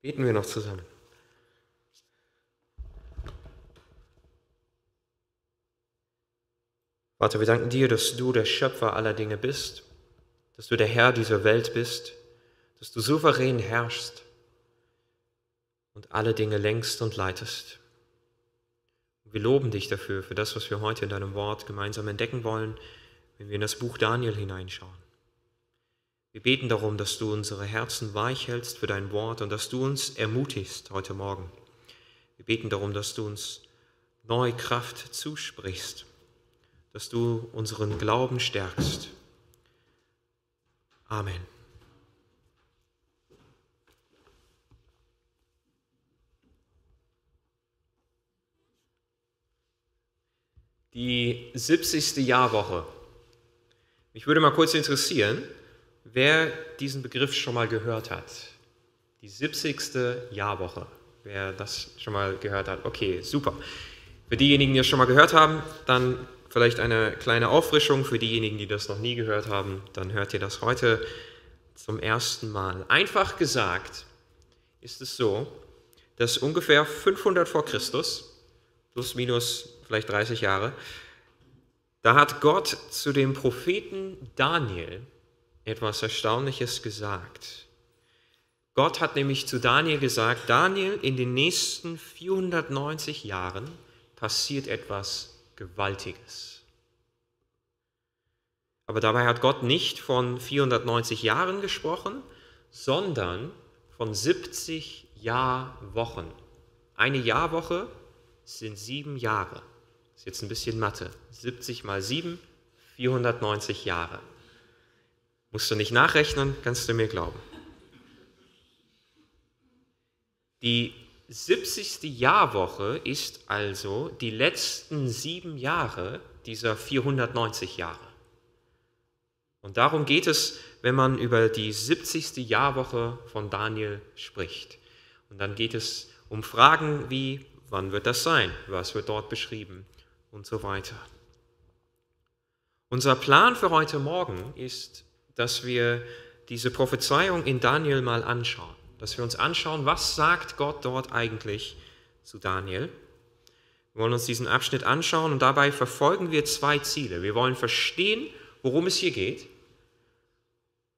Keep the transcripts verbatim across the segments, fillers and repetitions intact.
Beten wir noch zusammen. Vater, wir danken dir, dass du der Schöpfer aller Dinge bist, dass du der Herr dieser Welt bist, dass du souverän herrschst und alle Dinge lenkst und leitest. Wir loben dich dafür, für das, was wir heute in deinem Wort gemeinsam entdecken wollen, wenn wir in das Buch Daniel hineinschauen. Wir beten darum, dass du unsere Herzen weich hältst für dein Wort und dass du uns ermutigst heute Morgen. Wir beten darum, dass du uns neue Kraft zusprichst, dass du unseren Glauben stärkst. Amen. Die siebzigste Jahrwoche. Mich würde mal kurz interessieren, wer diesen Begriff schon mal gehört hat. Die siebzigste Jahrwoche. Wer das schon mal gehört hat. Okay, super. Für diejenigen, die das schon mal gehört haben, dann vielleicht eine kleine Auffrischung. Für diejenigen, die das noch nie gehört haben, dann hört ihr das heute zum ersten Mal. Einfach gesagt ist es so, dass ungefähr fünfhundert vor Christus, plus minus vielleicht dreißig Jahre, da hat Gott zu dem Propheten Daniel etwas Erstaunliches gesagt. Gott hat nämlich zu Daniel gesagt, Daniel, in den nächsten vierhundertneunzig Jahren passiert etwas Gewaltiges. Aber dabei hat Gott nicht von vierhundertneunzig Jahren gesprochen, sondern von siebzig Jahrwochen. Eine Jahrwoche sind sieben Jahre. Das ist jetzt ein bisschen Mathe. siebzig mal sieben, vierhundertneunzig Jahre. Musst du nicht nachrechnen, kannst du mir glauben. Die siebzigste Jahrwoche ist also die letzten sieben Jahre dieser vierhundertneunzig Jahre. Und darum geht es, wenn man über die siebzigste Jahrwoche von Daniel spricht. Und dann geht es um Fragen wie, wann wird das sein? Was wird dort beschrieben? Und so weiter. Unser Plan für heute Morgen ist, dass wir diese Prophezeiung in Daniel mal anschauen. Dass wir uns anschauen, was sagt Gott dort eigentlich zu Daniel. Wir wollen uns diesen Abschnitt anschauen und dabei verfolgen wir zwei Ziele. Wir wollen verstehen, worum es hier geht,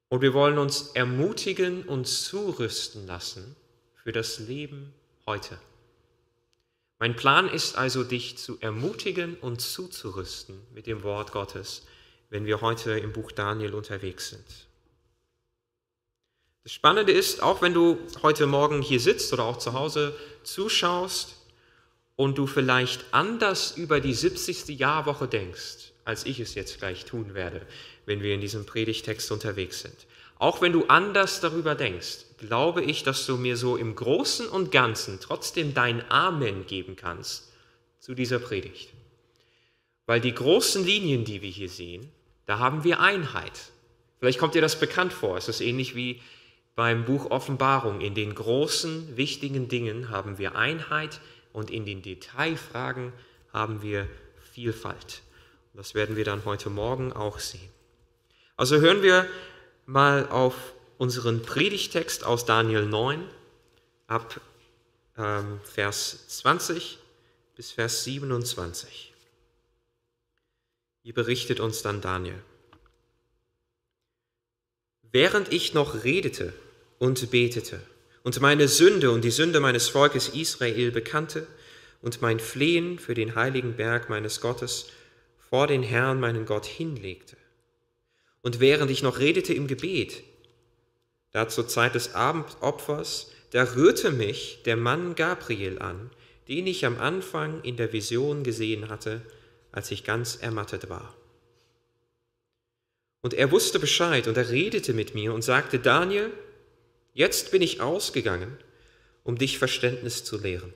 und wir wollen uns ermutigen und zurüsten lassen für das Leben heute. Mein Plan ist also, dich zu ermutigen und zuzurüsten mit dem Wort Gottes, wenn wir heute im Buch Daniel unterwegs sind. Das Spannende ist, auch wenn du heute Morgen hier sitzt oder auch zu Hause zuschaust und du vielleicht anders über die siebzigste Jahrwoche denkst, als ich es jetzt gleich tun werde, wenn wir in diesem Predigtext unterwegs sind. Auch wenn du anders darüber denkst, glaube ich, dass du mir so im Großen und Ganzen trotzdem dein Amen geben kannst zu dieser Predigt. Weil die großen Linien, die wir hier sehen, da haben wir Einheit. Vielleicht kommt dir das bekannt vor. Es ist ähnlich wie beim Buch Offenbarung. In den großen, wichtigen Dingen haben wir Einheit und in den Detailfragen haben wir Vielfalt. Und das werden wir dann heute Morgen auch sehen. Also hören wir mal auf unseren Predigtext aus Daniel neun ab ähm, Vers zwanzig bis Vers siebenundzwanzig. Hier berichtet uns dann Daniel. Während ich noch redete und betete und meine Sünde und die Sünde meines Volkes Israel bekannte und mein Flehen für den heiligen Berg meines Gottes vor den Herrn, meinen Gott, hinlegte, und während ich noch redete im Gebet, da zur Zeit des Abendopfers, da rührte mich der Mann Gabriel an, den ich am Anfang in der Vision gesehen hatte, als ich ganz ermattet war. Und er wusste Bescheid und er redete mit mir und sagte, Daniel, jetzt bin ich ausgegangen, um dich Verständnis zu lehren.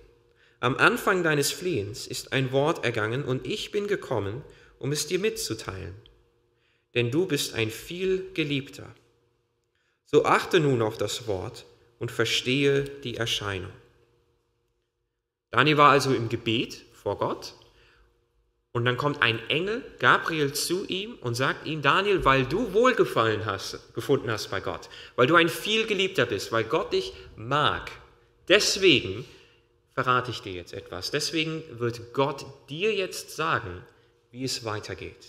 Am Anfang deines Flehens ist ein Wort ergangen und ich bin gekommen, um es dir mitzuteilen. Denn du bist ein vielgeliebter. So achte nun auf das Wort und verstehe die Erscheinung. Daniel war also im Gebet vor Gott. Und dann kommt ein Engel, Gabriel, zu ihm und sagt ihm, Daniel, weil du Wohlgefallen hast, gefunden hast bei Gott, weil du ein Vielgeliebter bist, weil Gott dich mag, Deswegen verrate ich dir jetzt etwas. Deswegen wird Gott dir jetzt sagen, wie es weitergeht,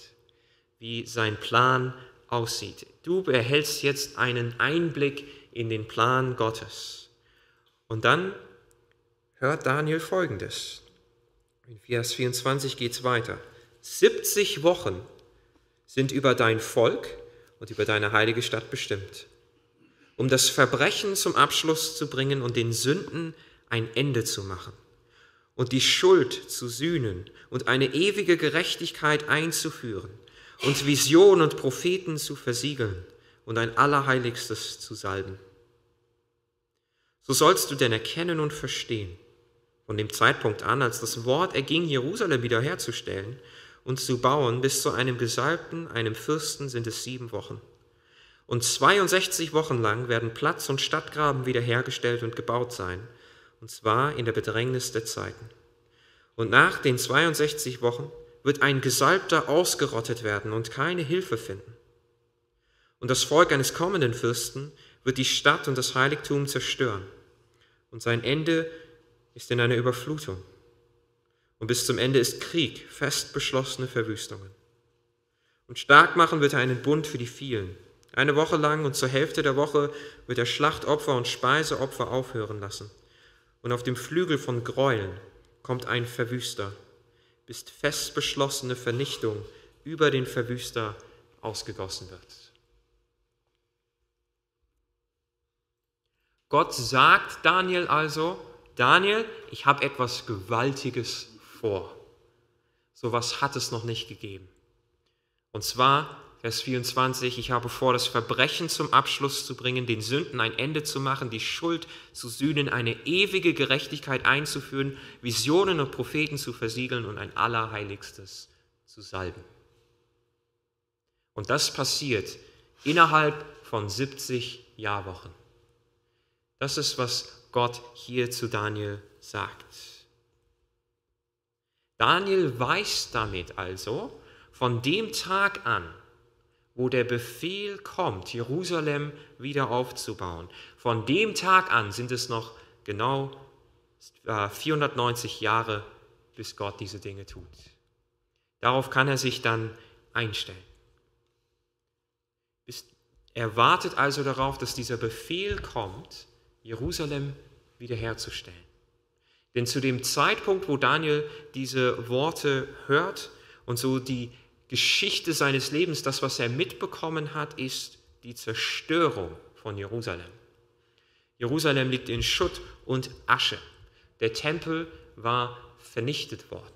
wie sein Plan aussieht. Du erhältst jetzt einen Einblick in den Plan Gottes. Und dann hört Daniel Folgendes. In Vers vierundzwanzig geht es weiter. siebzig Wochen sind über dein Volk und über deine heilige Stadt bestimmt, um das Verbrechen zum Abschluss zu bringen und den Sünden ein Ende zu machen und die Schuld zu sühnen und eine ewige Gerechtigkeit einzuführen und Visionen und Propheten zu versiegeln und ein Allerheiligstes zu salben. So sollst du denn erkennen und verstehen, von dem Zeitpunkt an, als das Wort erging, Jerusalem wiederherzustellen und zu bauen, bis zu einem Gesalbten, einem Fürsten sind es sieben Wochen. Und zweiundsechzig Wochen lang werden Platz und Stadtgraben wiederhergestellt und gebaut sein, und zwar in der Bedrängnis der Zeiten. Und nach den zweiundsechzig Wochen wird ein Gesalbter ausgerottet werden und keine Hilfe finden. Und das Volk eines kommenden Fürsten wird die Stadt und das Heiligtum zerstören. Und sein Ende ist in einer Überflutung. Und bis zum Ende ist Krieg, fest beschlossene Verwüstungen. Und stark machen wird er einen Bund für die vielen. Eine Woche lang und zur Hälfte der Woche wird er Schlachtopfer und Speiseopfer aufhören lassen. Und auf dem Flügel von Gräueln kommt ein Verwüster, bis fest beschlossene Vernichtung über den Verwüster ausgegossen wird. Gott sagt Daniel also, Daniel, ich habe etwas Gewaltiges vor. Sowas hat es noch nicht gegeben. Und zwar, Vers vierundzwanzig, ich habe vor, das Verbrechen zum Abschluss zu bringen, den Sünden ein Ende zu machen, die Schuld zu sühnen, eine ewige Gerechtigkeit einzuführen, Visionen und Propheten zu versiegeln und ein Allerheiligstes zu salben. Und das passiert innerhalb von siebzig Jahrwochen. Das ist, was Gott hier zu Daniel sagt. Daniel weiß damit also, von dem Tag an, wo der Befehl kommt, Jerusalem wieder aufzubauen, von dem Tag an sind es noch genau vierhundertneunzig Jahre, bis Gott diese Dinge tut. Darauf kann er sich dann einstellen. Er wartet also darauf, dass dieser Befehl kommt, Jerusalem wiederherzustellen. Denn zu dem Zeitpunkt, wo Daniel diese Worte hört und so die Geschichte seines Lebens, das, was er mitbekommen hat, ist die Zerstörung von Jerusalem. Jerusalem liegt in Schutt und Asche. Der Tempel war vernichtet worden.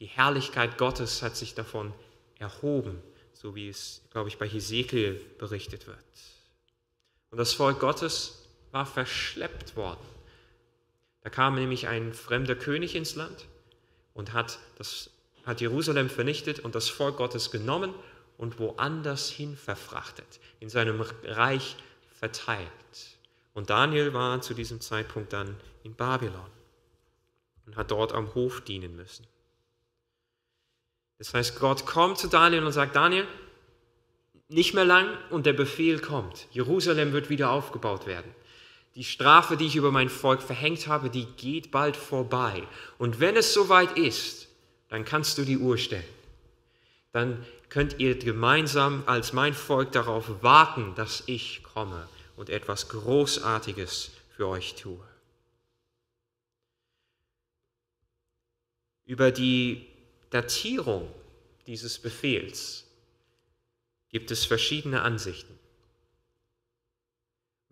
Die Herrlichkeit Gottes hat sich davon erhoben, so wie es, glaube ich, bei Hesekiel berichtet wird. Und das Volk Gottes war verschleppt worden. Da kam nämlich ein fremder König ins Land und hat, das, hat Jerusalem vernichtet und das Volk Gottes genommen und woanders hin verfrachtet, in seinem Reich verteilt. Und Daniel war zu diesem Zeitpunkt dann in Babylon und hat dort am Hof dienen müssen. Das heißt, Gott kommt zu Daniel und sagt, Daniel, nicht mehr lang und der Befehl kommt. Jerusalem wird wieder aufgebaut werden. Die Strafe, die ich über mein Volk verhängt habe, die geht bald vorbei. Und wenn es soweit ist, dann kannst du die Uhr stellen. Dann könnt ihr gemeinsam als mein Volk darauf warten, dass ich komme und etwas Großartiges für euch tue. Über die Datierung dieses Befehls gibt es verschiedene Ansichten.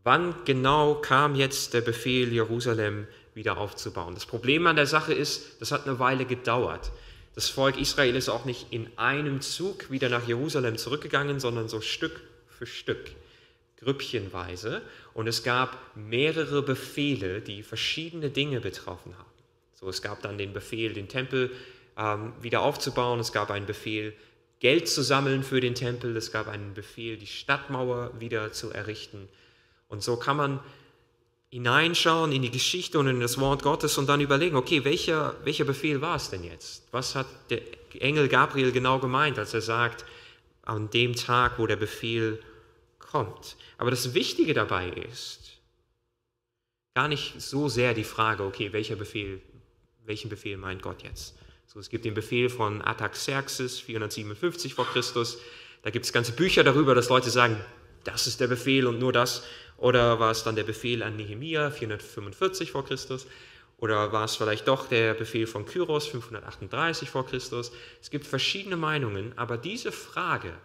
Wann genau kam jetzt der Befehl, Jerusalem wieder aufzubauen? Das Problem an der Sache ist, das hat eine Weile gedauert. Das Volk Israel ist auch nicht in einem Zug wieder nach Jerusalem zurückgegangen, sondern so Stück für Stück, grüppchenweise. Und es gab mehrere Befehle, die verschiedene Dinge betroffen haben. So, es gab dann den Befehl, den Tempel ähm, wieder aufzubauen. Es gab einen Befehl, Geld zu sammeln für den Tempel. Es gab einen Befehl, die Stadtmauer wieder zu errichten. Und so kann man hineinschauen in die Geschichte und in das Wort Gottes und dann überlegen, okay, welcher, welcher Befehl war es denn jetzt? Was hat der Engel Gabriel genau gemeint, als er sagt, an dem Tag, wo der Befehl kommt? Aber das Wichtige dabei ist, gar nicht so sehr die Frage, okay, welcher Befehl, welchen Befehl meint Gott jetzt? So, es gibt den Befehl von Ataxerxes vierhundertsiebenundfünfzig vor Christus. Da gibt es ganze Bücher darüber, dass Leute sagen, das ist der Befehl und nur das. Oder war es dann der Befehl an Nehemia vierhundertfünfundvierzig vor Christus? Oder war es vielleicht doch der Befehl von Kyros fünfhundertachtunddreißig vor Christus? Es gibt verschiedene Meinungen, aber diese Frage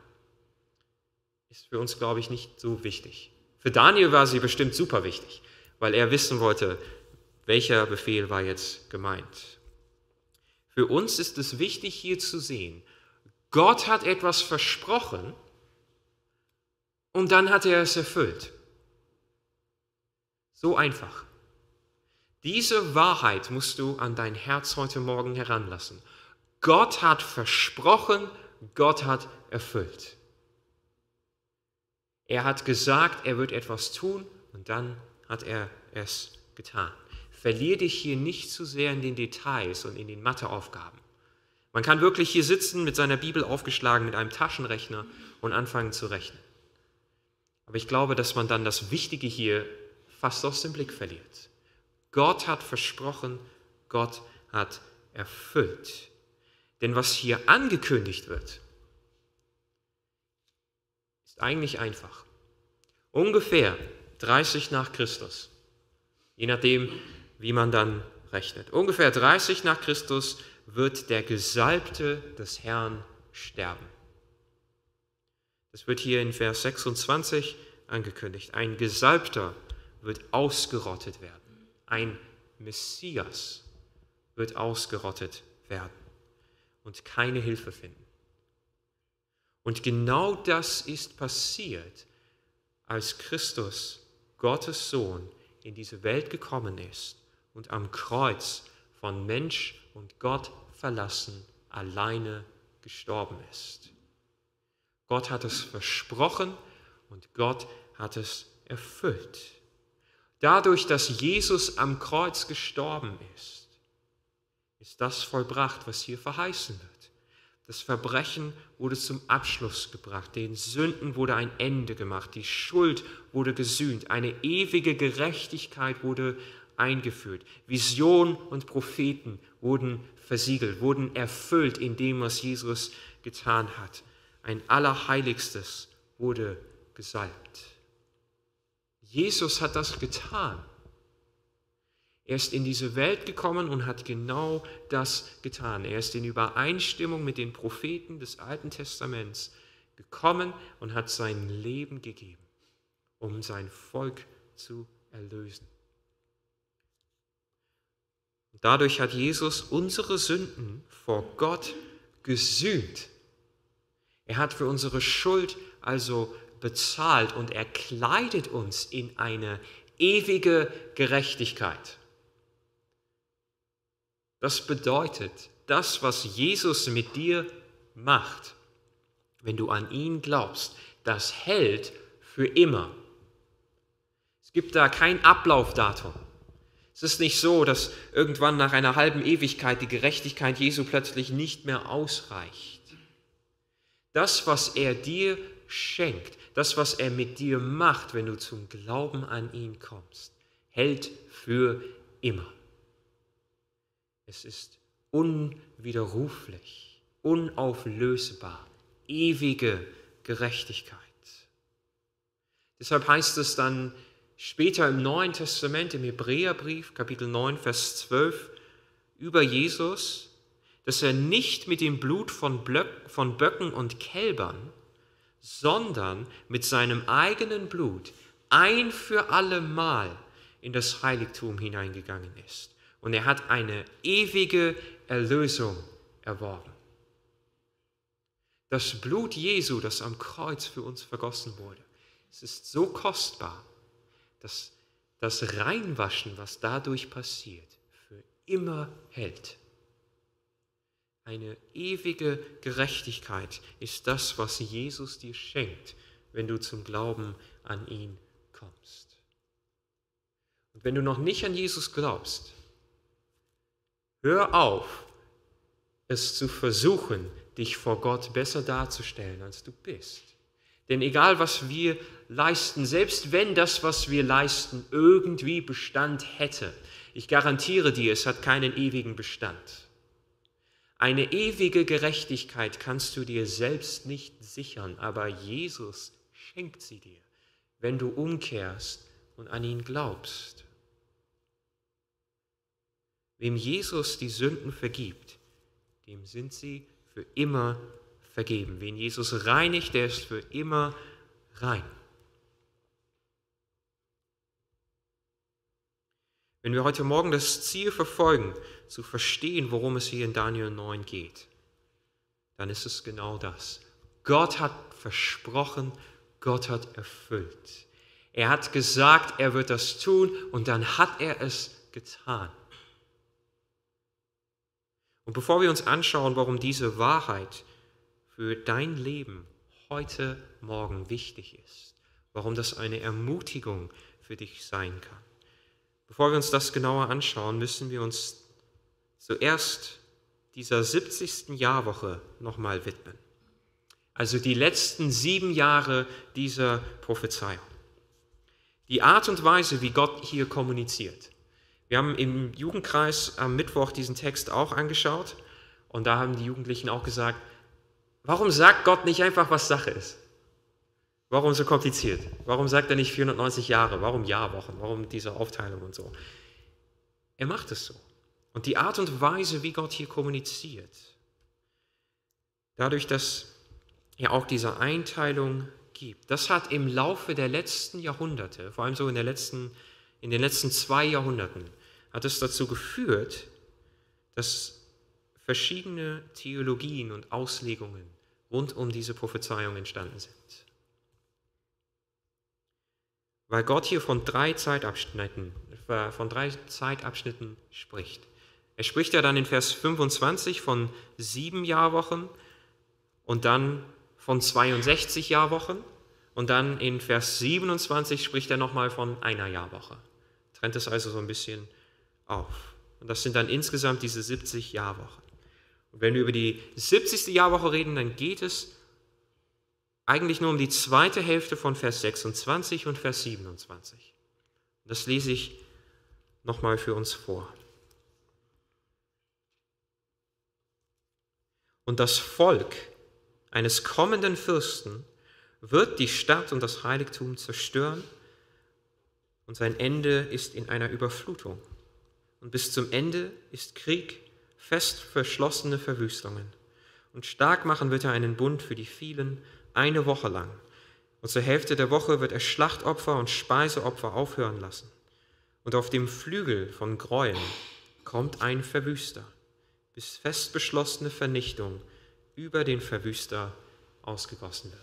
ist für uns, glaube ich, nicht so wichtig. Für Daniel war sie bestimmt super wichtig, weil er wissen wollte, welcher Befehl war jetzt gemeint. Für uns ist es wichtig, hier zu sehen, Gott hat etwas versprochen und dann hat er es erfüllt. So einfach. Diese Wahrheit musst du an dein Herz heute Morgen heranlassen. Gott hat versprochen, Gott hat erfüllt. Er hat gesagt, er wird etwas tun und dann hat er es getan. Verlier dich hier nicht zu sehr in den Details und in den Matheaufgaben. Man kann wirklich hier sitzen, mit seiner Bibel aufgeschlagen, mit einem Taschenrechner und anfangen zu rechnen. Aber ich glaube, dass man dann das Wichtige hier fast aus dem Blick verliert. Gott hat versprochen, Gott hat erfüllt. Denn was hier angekündigt wird, ist eigentlich einfach. Ungefähr dreißig nach Christus, je nachdem, wie man dann rechnet. Ungefähr dreißig nach Christus wird der Gesalbte des Herrn sterben. Das wird hier in Vers sechsundzwanzig angekündigt. Ein Gesalbter wird ausgerottet werden. Ein Messias wird ausgerottet werden und keine Hilfe finden. Und genau das ist passiert, als Christus, Gottes Sohn, in diese Welt gekommen ist und am Kreuz von Mensch und Gott verlassen, alleine gestorben ist. Gott hat es versprochen und Gott hat es erfüllt. Dadurch, dass Jesus am Kreuz gestorben ist, ist das vollbracht, was hier verheißen wird. Das Verbrechen wurde zum Abschluss gebracht, den Sünden wurde ein Ende gemacht, die Schuld wurde gesühnt, eine ewige Gerechtigkeit wurde eingeführt. Vision und Propheten wurden versiegelt, wurden erfüllt in dem, was Jesus getan hat. Ein Allerheiligstes wurde gesalbt. Jesus hat das getan. Er ist in diese Welt gekommen und hat genau das getan. Er ist in Übereinstimmung mit den Propheten des Alten Testaments gekommen und hat sein Leben gegeben, um sein Volk zu erlösen. Dadurch hat Jesus unsere Sünden vor Gott gesühnt. Er hat für unsere Schuld also bezahlt und er kleidet uns in eine ewige Gerechtigkeit. Das bedeutet, das, was Jesus mit dir macht, wenn du an ihn glaubst, das hält für immer. Es gibt da kein Ablaufdatum. Es ist nicht so, dass irgendwann nach einer halben Ewigkeit die Gerechtigkeit Jesu plötzlich nicht mehr ausreicht. Das, was er dir schenkt, das, was er mit dir macht, wenn du zum Glauben an ihn kommst, hält für immer. Es ist unwiderruflich, unauflösbar, ewige Gerechtigkeit. Deshalb heißt es dann später im Neuen Testament, im Hebräerbrief, Kapitel neun, Vers zwölf, über Jesus, dass er nicht mit dem Blut von Böcken und Kälbern, sondern mit seinem eigenen Blut ein für allemal in das Heiligtum hineingegangen ist. Und er hat eine ewige Erlösung erworben. Das Blut Jesu, das am Kreuz für uns vergossen wurde, es ist so kostbar, dass das Reinwaschen, was dadurch passiert, für immer hält. Eine ewige Gerechtigkeit ist das, was Jesus dir schenkt, wenn du zum Glauben an ihn kommst. Und wenn du noch nicht an Jesus glaubst, hör auf, es zu versuchen, dich vor Gott besser darzustellen, als du bist. Denn egal, was wir leisten, selbst wenn das, was wir leisten, irgendwie Bestand hätte, ich garantiere dir, es hat keinen ewigen Bestand. Eine ewige Gerechtigkeit kannst du dir selbst nicht sichern, aber Jesus schenkt sie dir, wenn du umkehrst und an ihn glaubst. Wem Jesus die Sünden vergibt, dem sind sie für immer vergeben. Wen Jesus reinigt, der ist für immer rein. Wenn wir heute Morgen das Ziel verfolgen, zu verstehen, worum es hier in Daniel neun geht, dann ist es genau das. Gott hat versprochen, Gott hat erfüllt. Er hat gesagt, er wird das tun, und dann hat er es getan. Und bevor wir uns anschauen, warum diese Wahrheit für dein Leben heute Morgen wichtig ist, warum das eine Ermutigung für dich sein kann, bevor wir uns das genauer anschauen, müssen wir uns zuerst dieser siebzigsten Jahrwoche nochmal widmen. Also die letzten sieben Jahre dieser Prophezeiung. Die Art und Weise, wie Gott hier kommuniziert. Wir haben im Jugendkreis am Mittwoch diesen Text auch angeschaut und da haben die Jugendlichen auch gesagt, warum sagt Gott nicht einfach, was Sache ist? Warum so kompliziert? Warum sagt er nicht vierhundertneunzig Jahre? Warum Jahrwochen? Warum diese Aufteilung und so? Er macht es so. Und die Art und Weise, wie Gott hier kommuniziert, dadurch, dass er auch diese Einteilung gibt, das hat im Laufe der letzten Jahrhunderte, vor allem so in, der letzten, in den letzten zwei Jahrhunderten, hat es dazu geführt, dass verschiedene Theologien und Auslegungen rund um diese Prophezeiung entstanden sind. Weil Gott hier von drei Zeitabschnitten, von drei Zeitabschnitten spricht. Er spricht ja dann in Vers fünfundzwanzig von sieben Jahrwochen und dann von zweiundsechzig Jahrwochen und dann in Vers siebenundzwanzig spricht er nochmal von einer Jahrwoche. Trennt es also so ein bisschen auf. Und das sind dann insgesamt diese siebzig Jahrwochen. Und wenn wir über die siebzigste Jahrwoche reden, dann geht es eigentlich nur um die zweite Hälfte von Vers sechsundzwanzig und Vers siebenundzwanzig. Das lese ich nochmal für uns vor. Und das Volk eines kommenden Fürsten wird die Stadt und das Heiligtum zerstören und sein Ende ist in einer Überflutung. Und bis zum Ende ist Krieg, fest verschlossene Verwüstungen. Und stark machen wird er einen Bund für die vielen, eine Woche lang. Und zur Hälfte der Woche wird er Schlachtopfer und Speiseopfer aufhören lassen. Und auf dem Flügel von Gräueln kommt ein Verwüster, bis fest beschlossene Vernichtung über den Verwüster ausgegossen wird.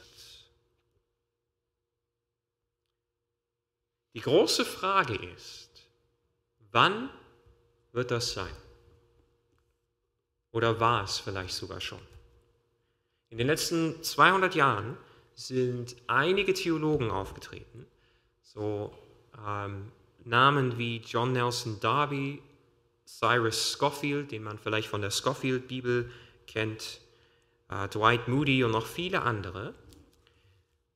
Die große Frage ist, wann wird das sein? Oder war es vielleicht sogar schon? In den letzten zweihundert Jahren sind einige Theologen aufgetreten, so ähm, Namen wie John Nelson Darby, Cyrus Scofield, den man vielleicht von der Scofield-Bibel kennt, äh, Dwight Moody und noch viele andere.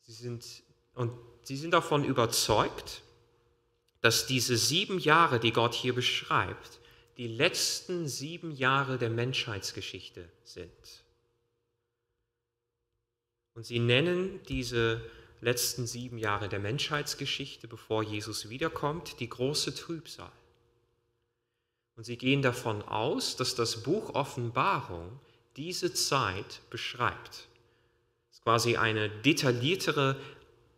Sie sind, und sie sind davon überzeugt, dass diese sieben Jahre, die Gott hier beschreibt, die letzten sieben Jahre der Menschheitsgeschichte sind. Und sie nennen diese letzten sieben Jahre der Menschheitsgeschichte, bevor Jesus wiederkommt, die große Trübsal. Und sie gehen davon aus, dass das Buch Offenbarung diese Zeit beschreibt. Es ist quasi eine detailliertere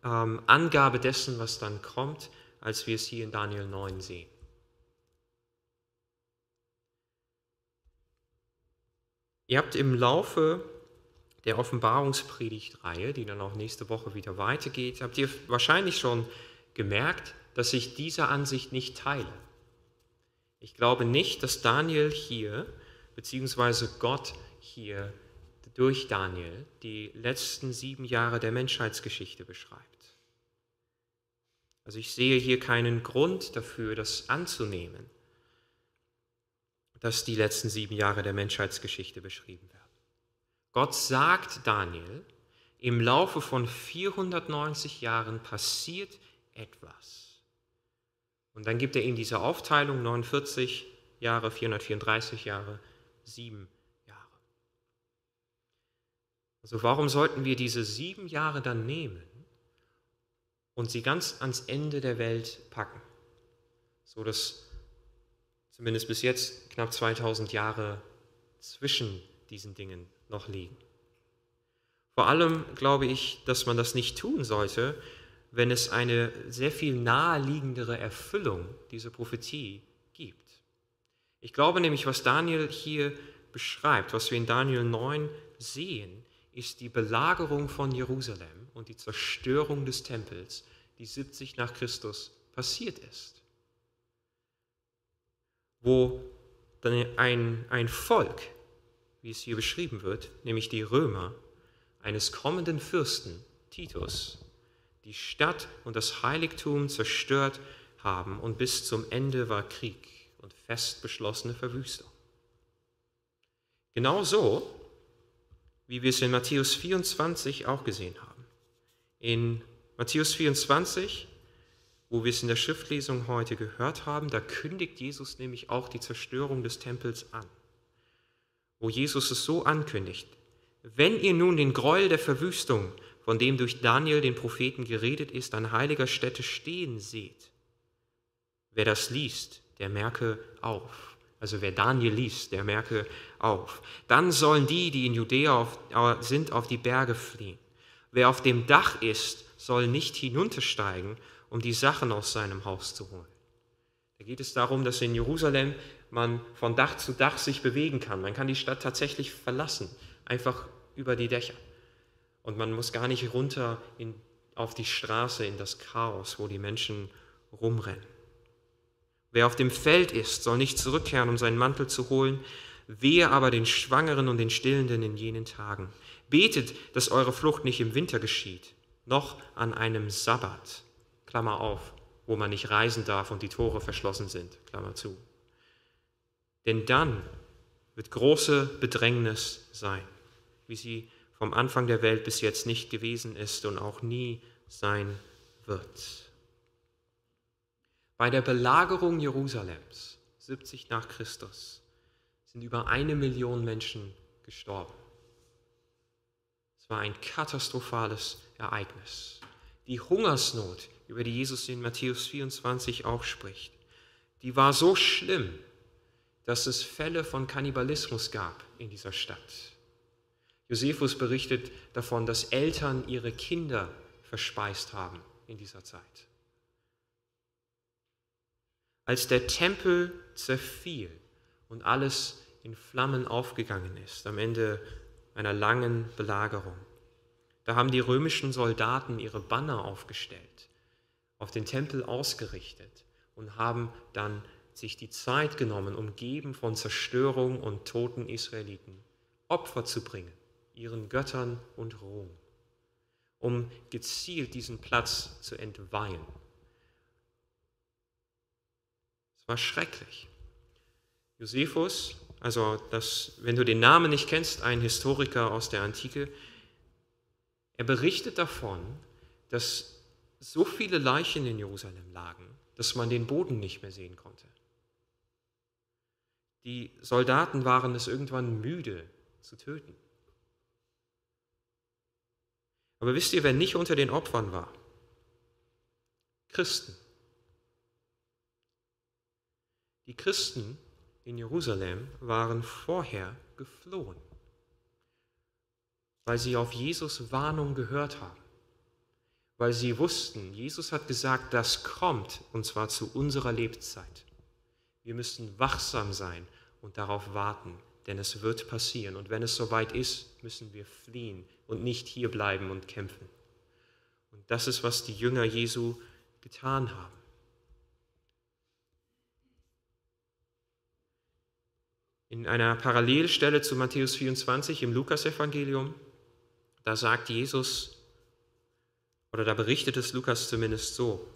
ähm, Angabe dessen, was dann kommt, als wir es hier in Daniel neun sehen. Ihr habt im Laufe der Offenbarungspredigtreihe, die dann auch nächste Woche wieder weitergeht, habt ihr wahrscheinlich schon gemerkt, dass ich diese Ansicht nicht teile. Ich glaube nicht, dass Daniel hier, beziehungsweise Gott hier durch Daniel, die letzten sieben Jahre der Menschheitsgeschichte beschreibt. Also ich sehe hier keinen Grund dafür, das anzunehmen, dass die letzten sieben Jahre der Menschheitsgeschichte beschrieben werden. Gott sagt Daniel, im Laufe von vierhundertneunzig Jahren passiert etwas. Und dann gibt er ihm diese Aufteilung, neunundvierzig Jahre, vierhundertvierunddreißig Jahre, sieben Jahre. Also warum sollten wir diese sieben Jahre dann nehmen und sie ganz ans Ende der Welt packen, so dass zumindest bis jetzt knapp zweitausend Jahre zwischen diesen Dingen noch liegen? Vor allem glaube ich, dass man das nicht tun sollte, wenn es eine sehr viel naheliegendere Erfüllung dieser Prophetie gibt. Ich glaube nämlich, was Daniel hier beschreibt, was wir in Daniel neun sehen, ist die Belagerung von Jerusalem und die Zerstörung des Tempels, die siebzig nach Christus passiert ist. Wo ein, ein Volk, wie es hier beschrieben wird, nämlich die Römer, eines kommenden Fürsten, Titus, die Stadt und das Heiligtum zerstört haben, und bis zum Ende war Krieg und fest beschlossene Verwüstung. Genauso, wie wir es in Matthäus vierundzwanzig auch gesehen haben. In Matthäus vierundzwanzig, wo wir es in der Schriftlesung heute gehört haben, da kündigt Jesus nämlich auch die Zerstörung des Tempels an, wo Jesus es so ankündigt: Wenn ihr nun den Gräuel der Verwüstung, von dem durch Daniel den Propheten geredet ist, an heiliger Stätte stehen seht, wer das liest, der merke auf. Also wer Daniel liest, der merke auf. Dann sollen die, die in Judäa auf, sind, auf die Berge fliehen. Wer auf dem Dach ist, soll nicht hinuntersteigen, um die Sachen aus seinem Haus zu holen. Da geht es darum, dass in Jerusalem man von Dach zu Dach sich bewegen kann. Man kann die Stadt tatsächlich verlassen, einfach über die Dächer. Und man muss gar nicht runter in, auf die Straße, in das Chaos, wo die Menschen rumrennen. Wer auf dem Feld ist, soll nicht zurückkehren, um seinen Mantel zu holen. Wehe aber den Schwangeren und den Stillenden in jenen Tagen. Betet, dass eure Flucht nicht im Winter geschieht, noch an einem Sabbat, Klammer auf, wo man nicht reisen darf und die Tore verschlossen sind, Klammer zu. Denn dann wird große Bedrängnis sein, wie sie vom Anfang der Welt bis jetzt nicht gewesen ist und auch nie sein wird. Bei der Belagerung Jerusalems, siebzig nach Christus, sind über eine Million Menschen gestorben. Es war ein katastrophales Ereignis. Die Hungersnot, über die Jesus in Matthäus vierundzwanzig auch spricht, die war so schlimm, dass es Fälle von Kannibalismus gab in dieser Stadt. Josephus berichtet davon, dass Eltern ihre Kinder verspeist haben in dieser Zeit. Als der Tempel zerfiel und alles in Flammen aufgegangen ist, am Ende einer langen Belagerung, da haben die römischen Soldaten ihre Banner aufgestellt, auf den Tempel ausgerichtet, und haben dann sich die Zeit genommen, umgeben von Zerstörung und toten Israeliten, Opfer zu bringen, ihren Göttern und Ruhm, um gezielt diesen Platz zu entweihen. War schrecklich. Josephus, also das, wenn du den Namen nicht kennst, ein Historiker aus der Antike, er berichtet davon, dass so viele Leichen in Jerusalem lagen, dass man den Boden nicht mehr sehen konnte. Die Soldaten waren es irgendwann müde zu töten. Aber wisst ihr, wer nicht unter den Opfern war? Christen. Die Christen in Jerusalem waren vorher geflohen, weil sie auf Jesus' Warnung gehört haben, weil sie wussten, Jesus hat gesagt, das kommt, und zwar zu unserer Lebenszeit. Wir müssen wachsam sein und darauf warten, denn es wird passieren. Und wenn es soweit ist, müssen wir fliehen und nicht hier bleiben und kämpfen. Und das ist, was die Jünger Jesu getan haben. In einer Parallelstelle zu Matthäus vierundzwanzig im Lukas-Evangelium, da sagt Jesus, oder da berichtet es Lukas zumindest so,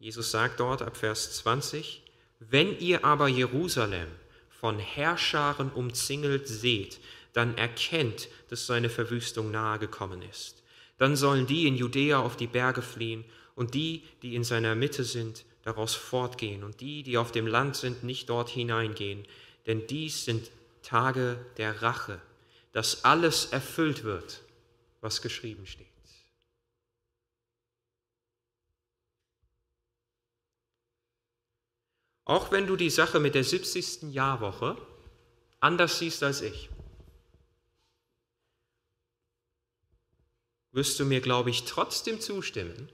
Jesus sagt dort ab Vers zwanzig, wenn ihr aber Jerusalem von Heerscharen umzingelt seht, dann erkennt, dass seine Verwüstung nahe gekommen ist. Dann sollen die in Judäa auf die Berge fliehen und die, die in seiner Mitte sind, daraus fortgehen und die, die auf dem Land sind, nicht dort hineingehen. Denn dies sind Tage der Rache, dass alles erfüllt wird, was geschrieben steht. Auch wenn du die Sache mit der siebzigsten Jahrwoche anders siehst als ich, wirst du mir, glaube ich, trotzdem zustimmen,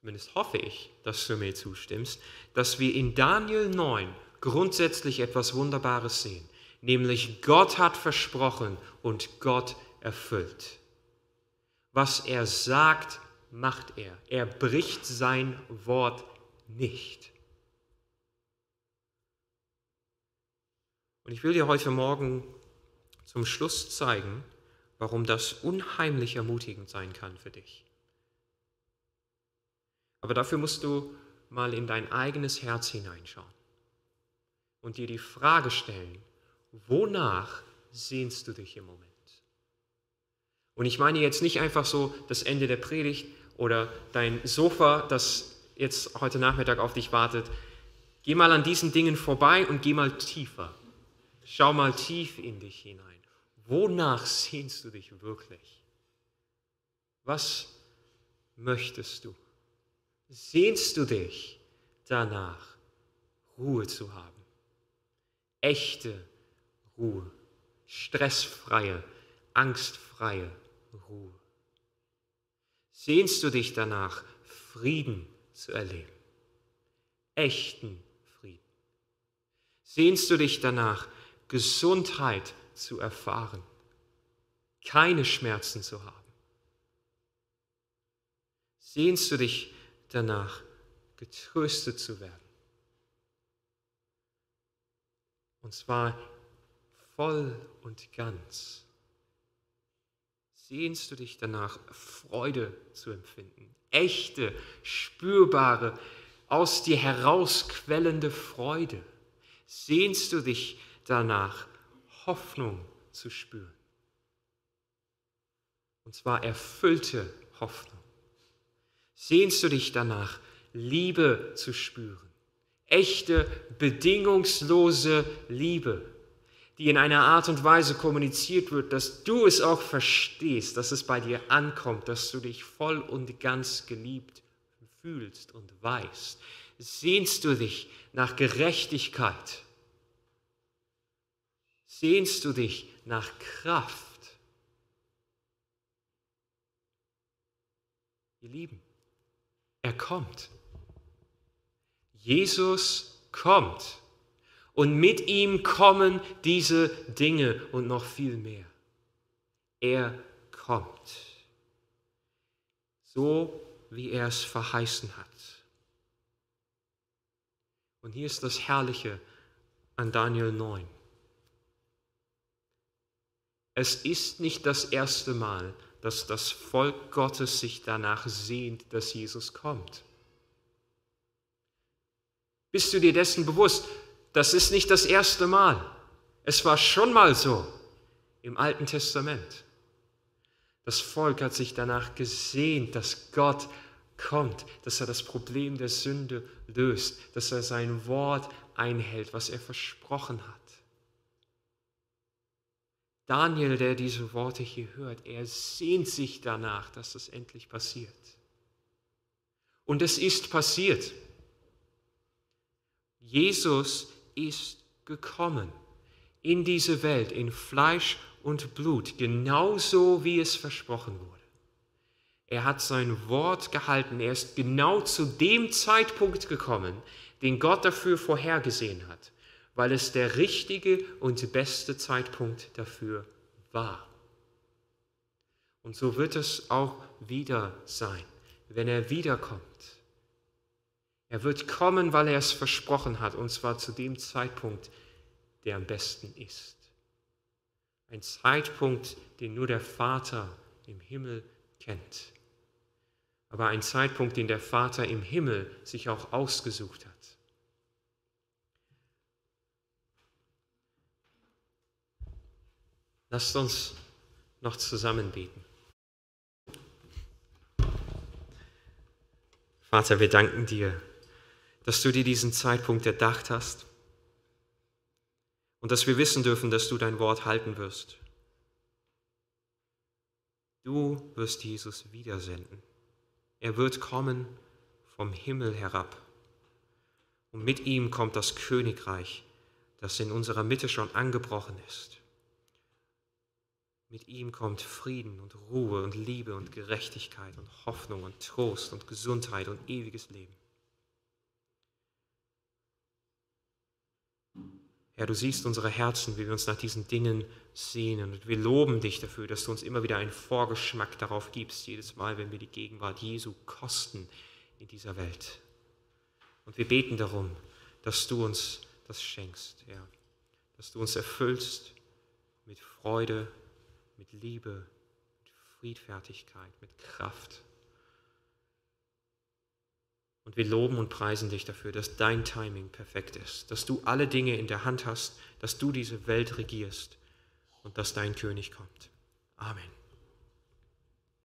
zumindest hoffe ich, dass du mir zustimmst, dass wir in Daniel neun grundsätzlich etwas Wunderbares sehen, nämlich Gott hat versprochen und Gott erfüllt. Was er sagt, macht er. Er bricht sein Wort nicht. Und ich will dir heute Morgen zum Schluss zeigen, warum das unheimlich ermutigend sein kann für dich. Aber dafür musst du mal in dein eigenes Herz hineinschauen und dir die Frage stellen, wonach sehnst du dich im Moment? Und ich meine jetzt nicht einfach so das Ende der Predigt oder dein Sofa, das jetzt heute Nachmittag auf dich wartet. Geh mal an diesen Dingen vorbei und geh mal tiefer. Schau mal tief in dich hinein. Wonach sehnst du dich wirklich? Was möchtest du? Sehnst du dich danach, Ruhe zu haben? Echte Ruhe, stressfreie, angstfreie Ruhe. Sehnst du dich danach, Frieden zu erleben? Echten Frieden. Sehnst du dich danach, Gesundheit zu erfahren, keine Schmerzen zu haben? Sehnst du dich danach, getröstet zu werden? Und zwar voll und ganz. Sehnst du dich danach, Freude zu empfinden? Echte, spürbare, aus dir herausquellende Freude. Sehnst du dich danach, Hoffnung zu spüren? Und zwar erfüllte Hoffnung. Sehnst du dich danach, Liebe zu spüren? Echte, bedingungslose Liebe, die in einer Art und Weise kommuniziert wird, dass du es auch verstehst, dass es bei dir ankommt, dass du dich voll und ganz geliebt fühlst und weißt. Sehnst du dich nach Gerechtigkeit? Sehnst du dich nach Kraft? Ihr Lieben, er kommt. Jesus kommt. Und mit ihm kommen diese Dinge und noch viel mehr. Er kommt. So wie er es verheißen hat. Und hier ist das Herrliche an Daniel neun. Es ist nicht das erste Mal, dass das Volk Gottes sich danach sehnt, dass Jesus kommt. Bist du dir dessen bewusst? Das ist nicht das erste Mal. Es war schon mal so im Alten Testament. Das Volk hat sich danach gesehnt, dass Gott kommt, dass er das Problem der Sünde löst, dass er sein Wort einhält, was er versprochen hat. Daniel, der diese Worte hier hört, er sehnt sich danach, dass das endlich passiert. Und es ist passiert. Jesus ist gekommen in diese Welt, in Fleisch und Blut, genauso wie es versprochen wurde. Er hat sein Wort gehalten, er ist genau zu dem Zeitpunkt gekommen, den Gott dafür vorhergesehen hat, weil es der richtige und beste Zeitpunkt dafür war. Und so wird es auch wieder sein, wenn er wiederkommt. Er wird kommen, weil er es versprochen hat, und zwar zu dem Zeitpunkt, der am besten ist. Ein Zeitpunkt, den nur der Vater im Himmel kennt. Aber ein Zeitpunkt, den der Vater im Himmel sich auch ausgesucht hat. Lasst uns noch zusammen beten. Vater, wir danken dir, dass du dir diesen Zeitpunkt erdacht hast und dass wir wissen dürfen, dass du dein Wort halten wirst. Du wirst Jesus wiedersenden. Er wird kommen vom Himmel herab. Und mit ihm kommt das Königreich, das in unserer Mitte schon angebrochen ist. Mit ihm kommt Frieden und Ruhe und Liebe und Gerechtigkeit und Hoffnung und Trost und Gesundheit und ewiges Leben. Herr, du siehst unsere Herzen, wie wir uns nach diesen Dingen sehnen. Und wir loben dich dafür, dass du uns immer wieder einen Vorgeschmack darauf gibst, jedes Mal, wenn wir die Gegenwart Jesu kosten in dieser Welt. Und wir beten darum, dass du uns das schenkst, Herr. Dass du uns erfüllst mit Freude, mit Liebe, mit Friedfertigkeit, mit Kraft. Und wir loben und preisen dich dafür, dass dein Timing perfekt ist, dass du alle Dinge in der Hand hast, dass du diese Welt regierst und dass dein König kommt. Amen.